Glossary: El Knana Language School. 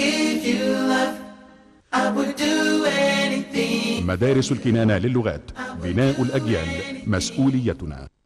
If you love, I would do anything. مدارس الكنانة للغات، بناء الأجيال، مسؤوليتنا.